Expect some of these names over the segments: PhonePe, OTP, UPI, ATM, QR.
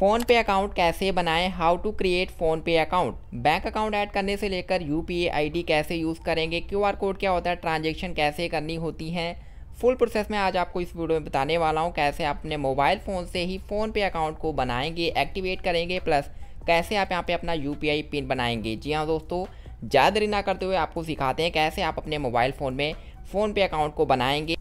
Phone पे account कैसे बनाएं, how to create PhonePe account, bank account add करने से लेकर यूपीआई आईडी कैसे यूज़ करेंगे, क्यूआर कोड क्या होता है, ट्रांजैक्शन कैसे करनी होती है, फुल प्रोसेस में आज आपको इस वीडियो में बताने वाला हूं। कैसे अपने मोबाइल फ़ोन से ही फोन पे अकाउंट को बनाएंगे, एक्टिवेट करेंगे, प्लस कैसे आप यहाँ पर अपना यूपीआई पिन बनाएंगे। जी हाँ दोस्तों, ज़्यादा देरी ना करते हुए आपको सिखाते हैं कैसे आप अपने मोबाइल फ़ोन में फ़ोन पे अकाउंट को बनाएंगे।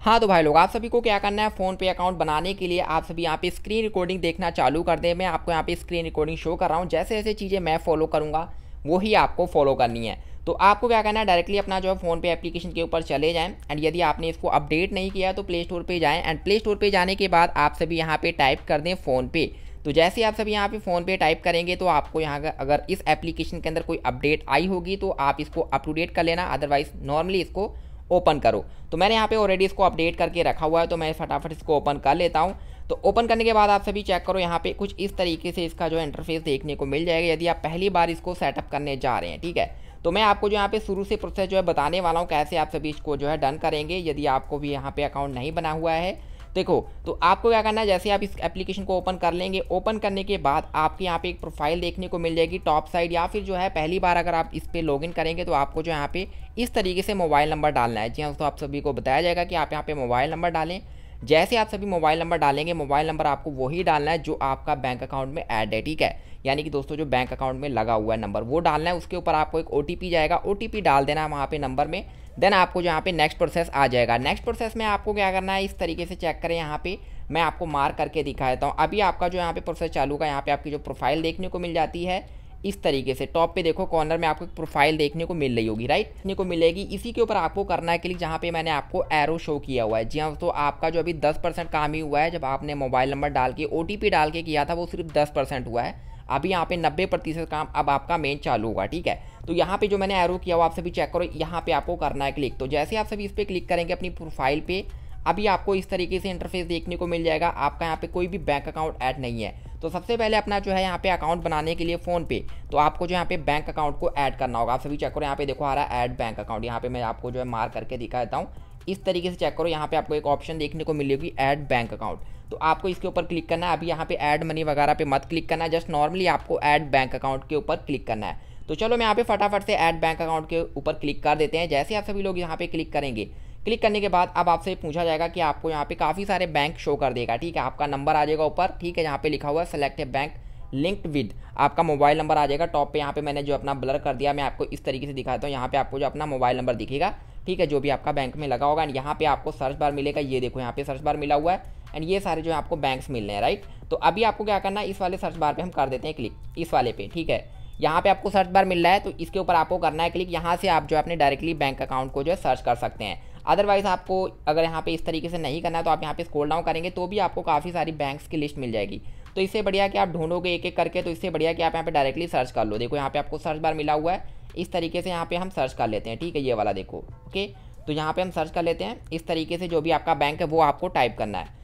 हाँ तो भाई लोग, आप सभी को क्या करना है, फ़ोन पे अकाउंट बनाने के लिए आप सभी यहाँ पे स्क्रीन रिकॉर्डिंग देखना चालू कर दें। मैं आपको यहाँ पे स्क्रीन रिकॉर्डिंग शो कर रहा हूँ, जैसे जैसे चीज़ें मैं फॉलो करूँगा वही आपको फॉलो करनी है। तो आपको क्या करना है, डायरेक्टली अपना जो है फ़ोन पे एप्लीकेशन के ऊपर चले जाएँ एंड यदि आपने इसको अपडेट नहीं किया तो प्ले स्टोर पर जाएँ एंड प्ले स्टोर पर जाने के बाद आप सभी यहाँ पर टाइप कर दें फ़ोनपे। तो जैसे आप सभी यहाँ पे फ़ोन पे टाइप करेंगे तो आपको यहाँ का अगर इस एप्लीकेशन के अंदर कोई अपडेट आई होगी तो आप इसको अप टू डेट कर लेना, अदरवाइज नॉर्मली इसको ओपन करो। तो मैंने यहाँ पे ऑलरेडी इसको अपडेट करके रखा हुआ है तो मैं फटाफट इसको ओपन कर लेता हूँ। तो ओपन करने के बाद आप सभी चेक करो, यहाँ पे कुछ इस तरीके से इसका जो इंटरफेस देखने को मिल जाएगा यदि आप पहली बार इसको सेटअप करने जा रहे हैं। ठीक है, तो मैं आपको जो यहाँ पे शुरू से प्रोसेस जो है बताने वाला हूँ कैसे आप सभी इसको जो है डन करेंगे। यदि आपको भी यहाँ पे अकाउंट नहीं बना हुआ है देखो, तो आपको क्या करना है, जैसे आप इस एप्लीकेशन को ओपन कर लेंगे, ओपन करने के बाद आपके यहाँ पे एक प्रोफाइल देखने को मिल जाएगी टॉप साइड, या फिर जो है पहली बार अगर आप इस पे लॉगिन करेंगे तो आपको जो यहाँ पे इस तरीके से मोबाइल नंबर डालना है। जी हाँ दोस्तों, आप सभी को बताया जाएगा कि आप यहाँ पे मोबाइल नंबर डालें। जैसे आप सभी मोबाइल नंबर डालेंगे, मोबाइल नंबर आपको वही डालना है जो आपका बैंक अकाउंट में ऐड है। ठीक है, यानी कि दोस्तों जो बैंक अकाउंट में लगा हुआ है नंबर वो डालना है। उसके ऊपर आपको एक ओटीपी जाएगा, ओटीपी डाल देना वहाँ पे नंबर में। देन आपको यहाँ पे नेक्स्ट प्रोसेस आ जाएगा। नेक्स्ट प्रोसेस में आपको क्या करना है, इस तरीके से चेक करें, यहाँ पे मैं आपको मार्क करके दिखा देता हूँ। अभी आपका जो यहाँ पे प्रोसेस चालू का यहाँ पे आपकी जो प्रोफाइल देखने को मिल जाती है इस तरीके से टॉप पे देखो कॉर्नर में आपको एक प्रोफाइल देखने को मिल रही होगी, राइट, देखने को मिलेगी। इसी के ऊपर आपको करना है क्लिक, जहाँ पे मैंने आपको एरो शो किया हुआ है। जी हाँ दोस्तों, आपका जो अभी 10% काम ही हुआ है, जब आपने मोबाइल नंबर डाल के ओटीपी डाल के किया था वो सिर्फ 10% हुआ है। अभी यहाँ पे 90% काम अब आपका मेन चालू होगा। ठीक है, तो यहाँ पे जो मैंने एरो किया हुआ आप सभी चेक करो, यहाँ पे आपको करना है क्लिक। तो जैसे आप सभी इस पर क्लिक करेंगे अपनी प्रोफाइल पे, अभी आपको इस तरीके से इंटरफेस देखने को मिल जाएगा। आपका यहाँ पे कोई भी बैंक अकाउंट ऐड नहीं है। तो सबसे पहले अपना जो है यहाँ पे अकाउंट बनाने के लिए फ़ोन पे, तो आपको जो यहाँ पे बैंक अकाउंट को ऐड करना होगा। आप सभी चेक करो, यहाँ पे देखो आ रहा है ऐड बैंक अकाउंट, यहाँ पे मैं आपको जो है मार्क करके दिखा देता हूँ। इस तरीके से चेक करो, यहाँ पे आपको एक ऑप्शन देखने को मिलेगी ऐड बैंक अकाउंट, तो आपको इसके ऊपर क्लिक करना है। अभी यहाँ पे ऐड मनी वगैरह पे मत क्लिक करना है, जस्ट नॉर्मली आपको ऐड बैंक अकाउंट के ऊपर क्लिक करना है। तो चलो मैं यहाँ पे फटाफट से ऐड बैंक अकाउंट के ऊपर क्लिक कर देते हैं। जैसे आप सभी लोग यहाँ पे क्लिक करेंगे, क्लिक करने के बाद अब आपसे पूछा जाएगा कि आपको यहाँ पे काफ़ी सारे बैंक शो कर देगा। ठीक है, आपका नंबर आ जाएगा ऊपर, ठीक है, यहाँ पे लिखा हुआ है select a bank linked with, आपका मोबाइल नंबर आ जाएगा टॉप पे। यहाँ पे मैंने जो अपना ब्लर कर दिया, मैं आपको इस तरीके से दिखाता हूँ। यहाँ पे आपको जो अपना मोबाइल नंबर दिखेगा, ठीक है, जो भी आपका बैंक में लगा होगा। एंड यहाँ पे आपको सर्च बार मिलेगा, ये देखो यहाँ पे सर्च बार मिला हुआ है एंड ये सारे जो है आपको बैंक्स मिल रहे हैं, राइट। तो अभी आपको क्या करना है, इस वाले सर्च बार पे हम कर देते हैं क्लिक, इस वाले पे। ठीक है, यहाँ पे आपको सर्च बार मिल रहा है तो इसके ऊपर आपको करना है क्लिक। यहाँ से आप जो अपने डायरेक्टली बैंक अकाउंट को जो है सर्च कर सकते हैं। अदरवाइज आपको अगर यहाँ पे इस तरीके से नहीं करना है तो आप यहाँ पे स्क्रॉल डाउन करेंगे तो भी आपको काफ़ी सारी बैंक्स की लिस्ट मिल जाएगी। तो इससे बढ़िया कि आप ढूंढोगे एक एक करके, तो इससे बढ़िया कि आप यहाँ पे डायरेक्टली सर्च कर लो। देखो यहाँ पे आपको सर्च बार मिला हुआ है, इस तरीके से यहाँ पे हम सर्च कर लेते हैं। ठीक है, ये वाला देखो, ओके, तो यहाँ पे हम सर्च कर लेते हैं। इस तरीके से जो भी आपका बैंक है वो आपको टाइप करना है।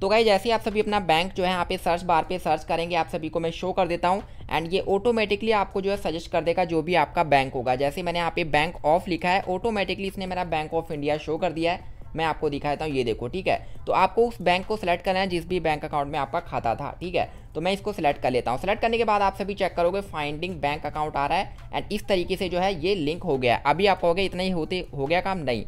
तो गाइस, जैसे ही आप सभी अपना बैंक जो है यहाँ पे सर्च बार पे सर्च करेंगे, आप सभी को मैं शो कर देता हूँ एंड ये ऑटोमेटिकली आपको जो है सजेस्ट कर देगा जो भी आपका बैंक होगा। जैसे मैंने यहाँ पे बैंक ऑफ लिखा है, ऑटोमेटिकली इसने मेरा बैंक ऑफ इंडिया शो कर दिया है। मैं आपको दिखाता हूँ, ये देखो, ठीक है। तो आपको उस बैंक को सिलेक्ट करना है जिस भी बैंक अकाउंट में आपका खाता था। ठीक है, तो मैं इसको सिलेक्ट कर लेता हूँ। सिलेक्ट करने के बाद आप सभी चेक करोगे फाइंडिंग बैंक अकाउंट आ रहा है एंड इस तरीके से जो है ये लिंक हो गया है। अभी आप कहोगे इतना ही होते हो गया काम, नहीं।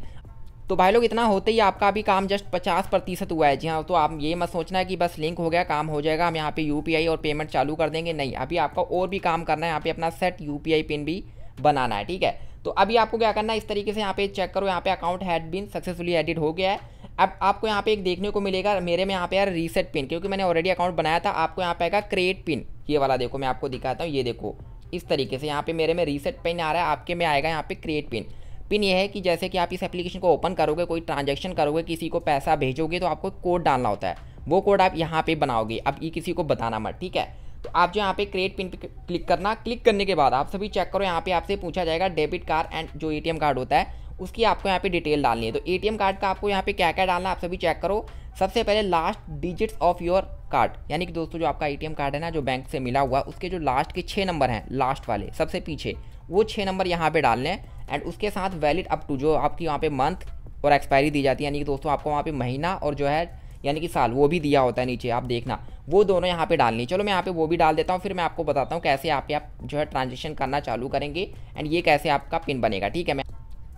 तो भाई लोग, इतना होते ही आपका अभी काम जस्ट 50% हुआ है। जी हाँ, तो आप ये मत सोचना कि बस लिंक हो गया, काम हो जाएगा, हम यहाँ पे यूपीआई और पेमेंट चालू कर देंगे, नहीं। अभी आपका और भी काम करना है, यहाँ पे अपना सेट यूपीआई पिन भी बनाना है। ठीक है, तो अभी आपको क्या करना है, इस तरीके से यहाँ पे चेक करो, यहाँ पे account had been successfully added हो गया है। अब आपको यहाँ पे एक देखने को मिलेगा, मेरे में यहाँ पे यार रीसेट पिन, क्योंकि मैंने ऑलरेडी अकाउंट बनाया था। आपको यहाँ पे आएगा क्रिएट पिन, ये वाला देखो, मैं आपको दिखाता हूँ। ये देखो इस तरीके से यहाँ पे मेरे में रीसेट पिन आ रहा है, आपके में आएगा यहाँ पे क्रिएट पिन। पिन ये है कि जैसे कि आप इस एप्लीकेशन को ओपन करोगे, कोई ट्रांजेक्शन करोगे, किसी को पैसा भेजोगे तो आपको कोड डालना होता है, वो कोड आप यहाँ पे बनाओगे। अब ये किसी को बताना मत, ठीक है। तो आप जो यहाँ पे क्रिएट पिन पे क्लिक करना, क्लिक करने के बाद आप सभी चेक करो, यहाँ पे आपसे पूछा जाएगा डेबिट कार्ड एंड जो एटीएम कार्ड होता है उसकी आपको यहाँ पे डिटेल डालनी है। तो एटीएम कार्ड का आपको यहाँ पे क्या क्या डालना है आप सभी चेक करो। सबसे पहले last digits of your card, यानी कि दोस्तों जो आपका एटीएम कार्ड है ना, जो बैंक से मिला हुआ, उसके जो लास्ट के 6 नंबर हैं, लास्ट वाले सबसे पीछे, वो 6 नंबर यहाँ पे डालने हैं एंड उसके साथ वैलिड अप टू जो आपकी वहाँ पे मंथ और एक्सपायरी दी जाती है, यानी कि दोस्तों आपको वहाँ पे महीना और जो है यानी कि साल, वो भी दिया होता है नीचे, आप देखना वो दोनों यहाँ पे डालनी। चलो मैं यहाँ पे वो भी डाल देता हूँ, फिर मैं आपको बताता हूँ कैसे आप जो है ट्रांजेक्शन करना चालू करेंगे एंड ये कैसे आपका पिन बनेगा। ठीक है, मैं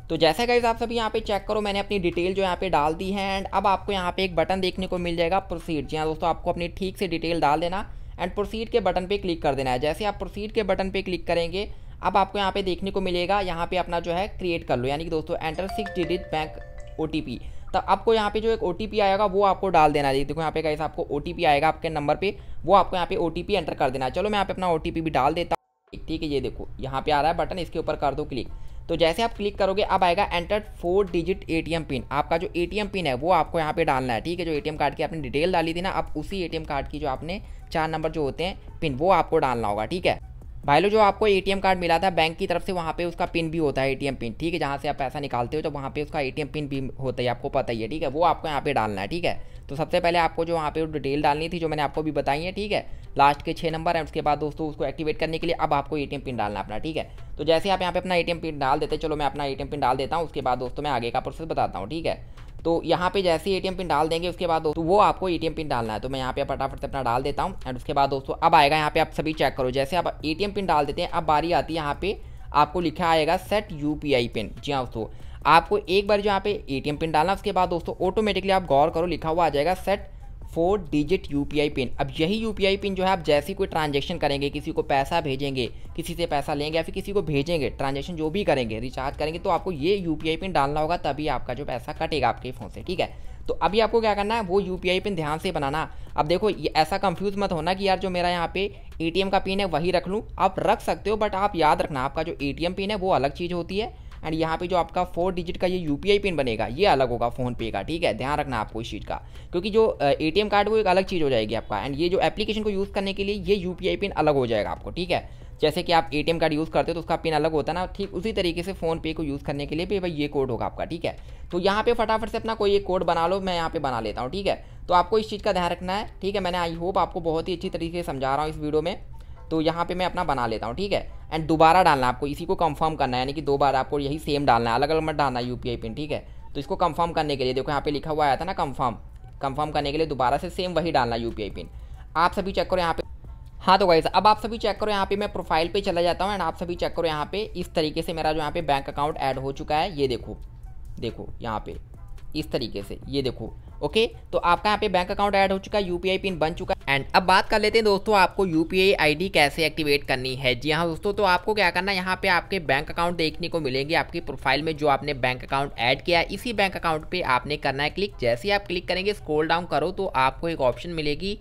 तो जैसा गाइस आप सभी यहाँ पे चेक करो, मैंने अपनी डिटेल जो यहाँ पे डाल दी है एंड अब आपको यहाँ पे एक बटन देखने को मिल जाएगा प्रोसीड। जी हाँ दोस्तों, आपको अपनी ठीक से डिटेल डाल देना एंड प्रोसीड के बटन पे क्लिक कर देना है। जैसे आप प्रोसीड के बटन पे क्लिक करेंगे, अब आपको यहाँ पे देखने को मिलेगा यहाँ पे अपना जो है क्रिएट कर लो, यानी कि दोस्तों एंटर 6 डिजिट बैंक OTP। तो आपको यहाँ पे जो एक OTP आएगा वो आपको डाल देना है। देखो यहाँ पे गाइस आपको OTP आएगा आपके नंबर पे, वो आपको यहाँ पे OTP एंटर कर देना है। चलो मैं यहाँ पे अपना OTP भी डाल देता हूँ। ठीक है, ये देखो यहाँ पे आ रहा है बटन, इसके ऊपर कर दो क्लिक। तो जैसे आप क्लिक करोगे अब आएगा एंटर 4 डिजिट ATM पिन। आपका जो ATM पिन है वो आपको यहाँ पे डालना है। ठीक है, जो ATM कार्ड की आपने डिटेल डाली थी ना, अब उसी ATM कार्ड की जो आपने 4 नंबर जो होते हैं पिन, वो आपको डालना होगा। ठीक है भाई लोग, जो आपको ATM कार्ड मिला था बैंक की तरफ से, वहाँ पे उसका पिन भी होता है ATM पिन। ठीक है, जहाँ से आप पैसा निकालते हो तो वहाँ पे उसका ATM पिन भी होता है, आपको पता ही है। ठीक है, वो आपको यहाँ पे डालना है। ठीक है, तो सबसे पहले आपको जो वहाँ पे डिटेल डालनी थी जो मैंने आपको भी बताई है। ठीक है, लास्ट के 6 नंबर है, उसके बाद दोस्तों उसको एक्टिवेट करने के लिए अब आपको ATM पिन डालना अपना। ठीक है, तो जैसे आप यहाँ पे अपना ATM पिन डाल देते, चलो मैं अपना ATM पिन डाल देता हूँ, उसके बाद दोस्तों मैं आगे का प्रोसेस बताता हूँ। ठीक है, तो यहाँ पे जैसे ही ATM पिन डाल देंगे उसके बाद दोस्तों वो आपको ATM पिन डालना है। तो मैं यहाँ पे फटाफट से अपना डाल देता हूँ एंड उसके बाद दोस्तों अब आएगा यहाँ पे, आप सभी चेक करो। जैसे आप ATM पिन डाल देते हैं, अब बारी आती है यहाँ पे आपको लिखा आएगा सेट UPI पिन। जी हाँ दोस्तों, आपको एक बार जो यहाँ पे ATM पिन डालना, उसके बाद दोस्तों ऑटोमेटिकली आप गौर करो लिखा हुआ आ जाएगा सेट 4 डिजिट UPI पिन। अब यही UPI पिन जो है आप जैसे कोई ट्रांजेक्शन करेंगे, किसी को पैसा भेजेंगे, किसी से पैसा लेंगे या फिर किसी को भेजेंगे, ट्रांजेक्शन जो भी करेंगे, रिचार्ज करेंगे, तो आपको ये UPI पिन डालना होगा, तभी आपका जो पैसा कटेगा आपके फ़ोन से। ठीक है, तो अभी आपको क्या करना है, वो UPI पिन ध्यान से बनाना। अब देखो ये ऐसा कंफ्यूज मत होना कि यार जो मेरा यहाँ पे ATM का पिन है वही रख लूँ, आप रख सकते हो, बट आप याद रखना आपका जो ATM पिन है वो अलग चीज़ होती है एंड यहाँ पे जो आपका 4 डिजिट का ये UPI पिन बनेगा ये अलग होगा PhonePe का। ठीक है, ध्यान रखना आपको इस चीज़ का, क्योंकि जो ATM कार्ड वो एक अलग चीज़ हो जाएगी आपका एंड ये जो एप्लीकेशन को यूज़ करने के लिए ये UPI पिन अलग हो जाएगा आपको। ठीक है, जैसे कि आप ATM कार्ड यूज़ करते हो तो उसका पिन अलग होता है ना, ठीक उसी तरीके से PhonePe को यूज़ करने के लिए भी भाई ये कोड होगा आपका। ठीक है, तो यहाँ पे फटाफट से अपना कोई एक कोड बना लो, मैं यहाँ पे बना लेता हूँ। ठीक है, तो आपको इस चीज़ का ध्यान रखना है। ठीक है, मैंने आई होप आपको बहुत ही अच्छी तरीके से समझा रहा हूँ इस वीडियो में। तो यहाँ पे मैं अपना बना लेता हूँ। ठीक है, एंड दोबारा डालना आपको, इसी को कंफर्म करना है, यानी कि 2 बार आपको यही सेम डालना है, अलग अलग मत डालना UPI पिन। ठीक है, तो इसको कंफर्म करने के लिए देखो यहाँ पे लिखा हुआ आया था ना कंफर्म करने के लिए दोबारा से सेम वही डालना UPI पिन। आप सभी चेक करो यहाँ पे। हाँ तो गाइस अब आप सभी चेक करो यहाँ पे, मैं प्रोफाइल पे चला जाता हूँ एंड आप सभी चेक करो यहाँ पे इस तरीके से मेरा जो यहाँ पे बैंक अकाउंट ऐड हो चुका है। ये देखो यहाँ पे इस तरीके से, ये देखो ओके। तो आपका यहाँ पे बैंक अकाउंट ऐड हो चुका है, UPI पिन बन चुका है एंड अब बात कर लेते हैं दोस्तों आपको UPI ID कैसे एक्टिवेट करनी है। जी हाँ दोस्तों, तो आपको क्या करना है, यहाँ पे आपके बैंक अकाउंट देखने को मिलेंगे आपकी प्रोफाइल में, जो आपने बैंक अकाउंट ऐड किया है इसी बैंक अकाउंट पे आपने करना है क्लिक। जैसे ही आप क्लिक करेंगे, स्क्रॉल डाउन करो तो आपको एक ऑप्शन मिलेगी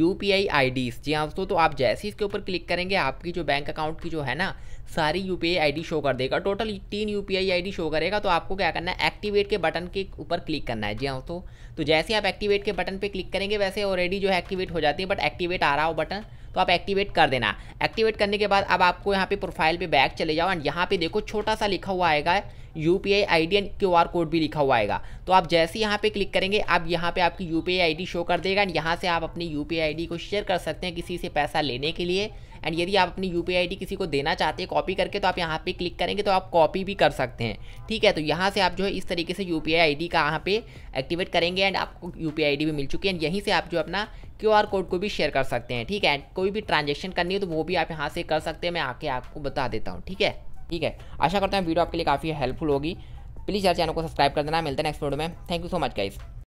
UPI ID। जी हाँ दोस्तों, तो आप जैसे इसके ऊपर क्लिक करेंगे आपकी जो बैंक अकाउंट की जो है ना सारी UPI ID शो कर देगा, टोटल 3 UPI ID शो करेगा। तो आपको क्या करना है, एक्टिवेट के बटन के ऊपर क्लिक करना है। जी हाँ दोस्तों, तो जैसे आप एक्टिवेट के बटन पे क्लिक करेंगे, वैसे ऑलरेडी जो है एक्टिवेट हो जाती है, बट एक्टिवेट आ रहा हो बटन तो आप एक्टिवेट कर देना। एक्टिवेट करने के बाद अब आपको यहाँ पे प्रोफाइल पे बैक चले जाओ एंड यहाँ पे देखो छोटा सा लिखा हुआ आएगा UPI ID and QR code भी लिखा हुआ आएगा। तो आप जैसे यहाँ पे क्लिक करेंगे, अब यहाँ पे आपकी UPI ID शो कर देगा एंड यहाँ से आप अपनी UPI ID को शेयर कर सकते हैं किसी से पैसा लेने के लिए एंड यदि आप अपनी UPI ID किसी को देना चाहते हैं कॉपी करके, तो आप यहाँ पे क्लिक करेंगे तो आप कॉपी भी कर सकते हैं। ठीक है, तो यहाँ से आप जो है इस तरीके से UPI ID का यहाँ पे एक्टिवेट करेंगे एंड आपको UPI ID भी मिल चुकी है एंड यहीं से आप जो अपना QR कोड को भी शेयर कर सकते हैं। ठीक है, एंड कोई भी ट्रांजेक्शन करनी है तो वो भी आप यहाँ से कर सकते हैं, मैं आके आपको बता देता हूँ। ठीक है, आशा करता हूँ वीडियो आपके लिए काफ़ी हेल्पफुल होगी। प्लीज़ यार चैनल को सब्सक्राइब कर देना। मिलते हैं नेक्स्ट वीडियो में। Thank you so much guys.